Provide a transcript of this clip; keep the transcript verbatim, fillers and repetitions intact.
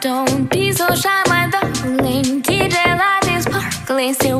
Don't be so shy, my darling. D J light is sparkling.